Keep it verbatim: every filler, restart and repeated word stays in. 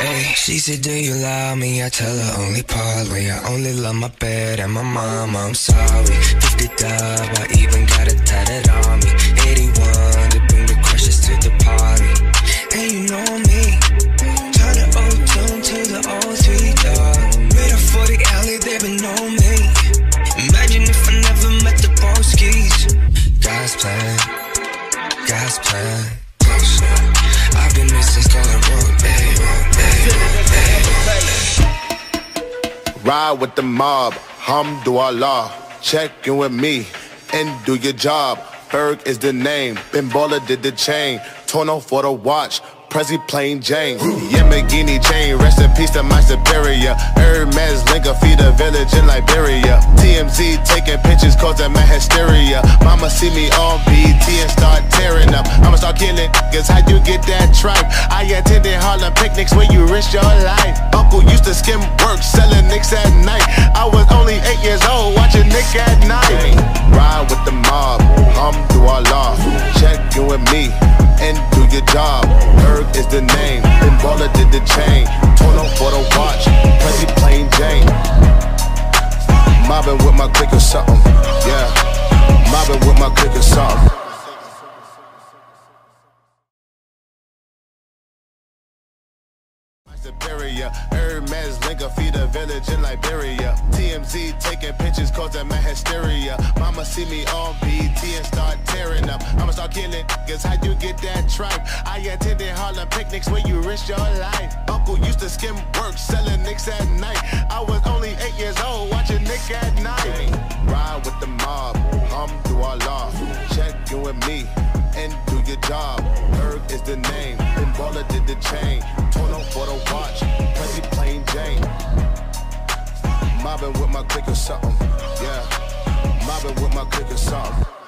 ay. She said, do you love me? I tell her only partly. I only love my bed and my mama, I'm sorry. Fifty dub, I even got it tatted on me. Eighty-one, to bring the crushes to the party. And you know me, turn the old tune to the old sweet dog. Middle for the alley, they been know me. Imagine if I never met the Borskis. God's plan, God's plan. I've been missing Scarlet Road, ay, ay, ay. Ride with the mob, Hamdulillah. Check in with me and do your job. Ferg is the name, Ben Baller did the chain. Torno for the watch, Prezi Plain Jane. Yamagini chain, rest in peace to my superior. Hermes linker, feed a village in Liberia. T M Z taking pictures, causing my hysteria. Mama see me on B T and start tearing up. I'ma start killing niggas, how you get that tripe? I attended Harlem picnics where you risk your life. Uncle used to skim work, selling nicks at night. I was only eight years old, watching Nick at night. Ride with the mob, Hamdulillah. Check in with me and do your job. Erg is the name, Ben Baller did the chain. Torn off for the watch, Prezi Plain Jane. Mobbing with my clique or something, yeah. Mobbing with my clique or something. Liberia, Hermes linker, feed a village in Liberia. T M Z taking pictures, causing my hysteria. Mama see me on B T and start tearing up. I'ma start killing niggas, how you get that tripe? I attended Harlem picnics where you risk your life. Uncle used to skim work, selling nicks at night. I was only eight years old, watching Nick at night. Ride with the mob, Hamdulillah. Check in with me and do your job. Erg is the name, Ben Baller did the chain. Torno for the watch, Prezi Plain Jane. Mobbing with my clique or something, yeah. Mobbing with my clique or something.